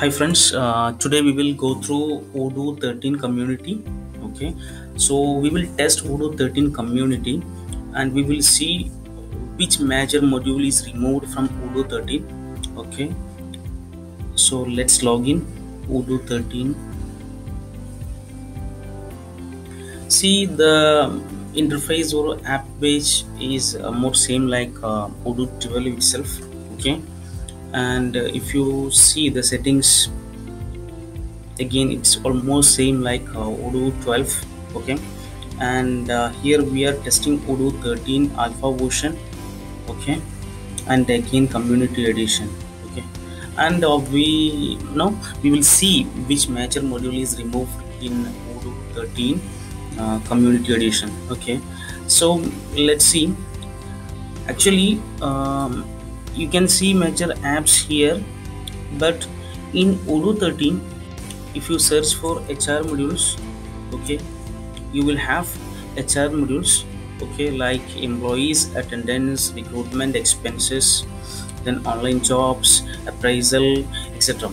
Hi friends, today we will go through Odoo 13 community. Okay, so we will test Odoo 13 community and we will see which major module is removed from Odoo 13. Okay, so let's log in Odoo 13. See, the interface or app page is more same like Odoo 12 itself. Okay, and if you see the settings again, it's almost same like Odoo 12. Okay, and here we are testing Odoo 13 alpha version. Okay, and again community edition. Okay, and we will see which major module is removed in Odoo 13 community edition. Okay, so let's see. Actually you can see major apps here, but in Odoo 13, if you search for HR modules, okay, you will have HR modules, okay, like employees, attendance, recruitment, expenses, then online jobs, appraisal, etc.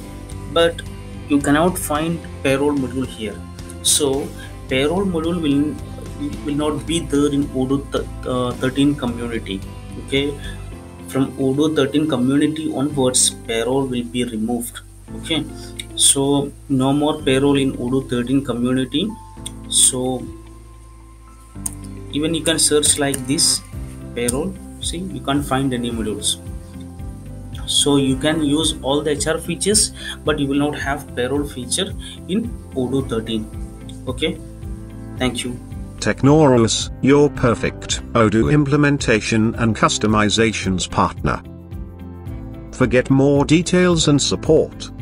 But you cannot find payroll module here. So payroll module will not be there in Odoo 13 community. Okay, from Odoo 13 community onwards, payroll will be removed. Okay, so no more payroll in Odoo 13 community. So even you can search like this payroll, see, you can't find any modules. So you can use all the HR features, but you will not have payroll feature in Odoo 13. Okay, thank you. Technaureus, your perfect Odoo implementation and customizations partner. For more details and support,